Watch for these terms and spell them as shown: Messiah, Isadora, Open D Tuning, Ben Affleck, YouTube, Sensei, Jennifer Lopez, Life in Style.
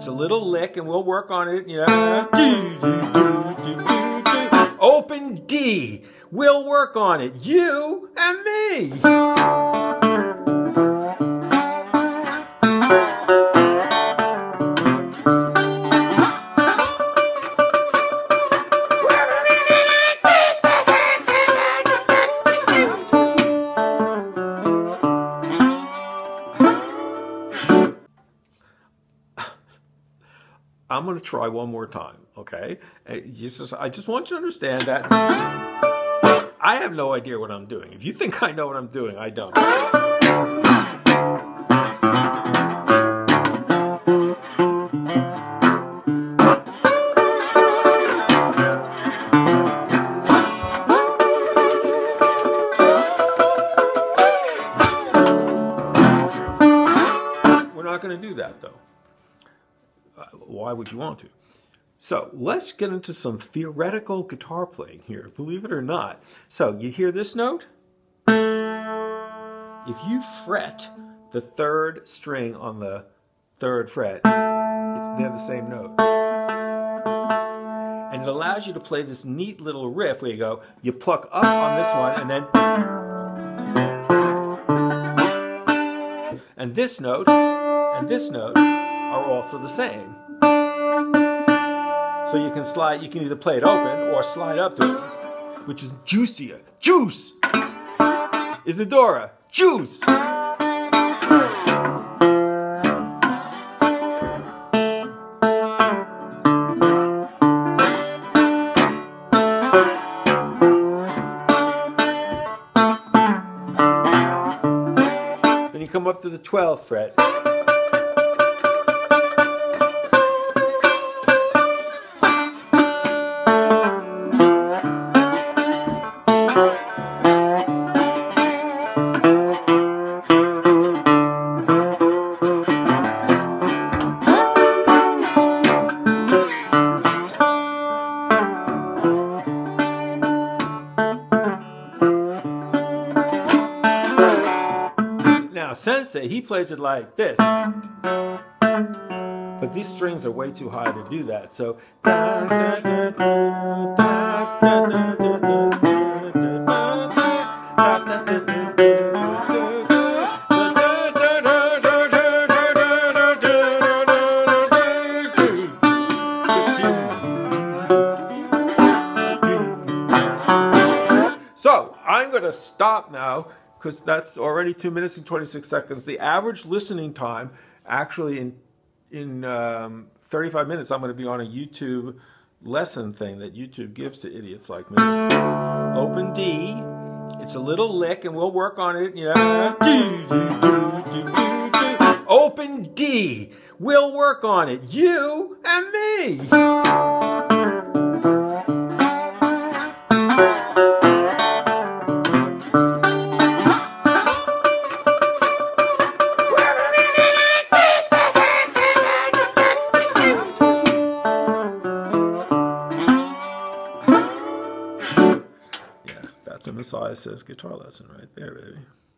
It's a little lick, and we'll work on it. You know, open D. We'll work on it. You and me. I'm going to try one more time, okay? I just want you to understand that I have no idea what I'm doing. If you think I know what I'm doing, I don't. We're not going to do that, though. Why would you want to? So let's get into some theoretical guitar playing here, believe it or not. So you hear this note? If you fret the third string on the third fret, it's near the same note. And it allows you to play this neat little riff where you go, you pluck up on this one and then... and this note, and this note are also the same. So you can slide, you can either play it open or slide up to it, which is juicier. Juice! Isadora, juice! Then you come up to the 12th fret. Sensei, he plays it like this, but these strings are way too high to do that, so so I'm gonna stop now, because that's already 2 minutes and 26 seconds. The average listening time, actually in 35 minutes, I'm going to be on a YouTube lesson thing that YouTube gives to idiots like me. Open D, it's a little lick, and we'll work on it. You know, open D, we'll work on it. You and me. That's a Messiah Says guitar lesson right there, baby.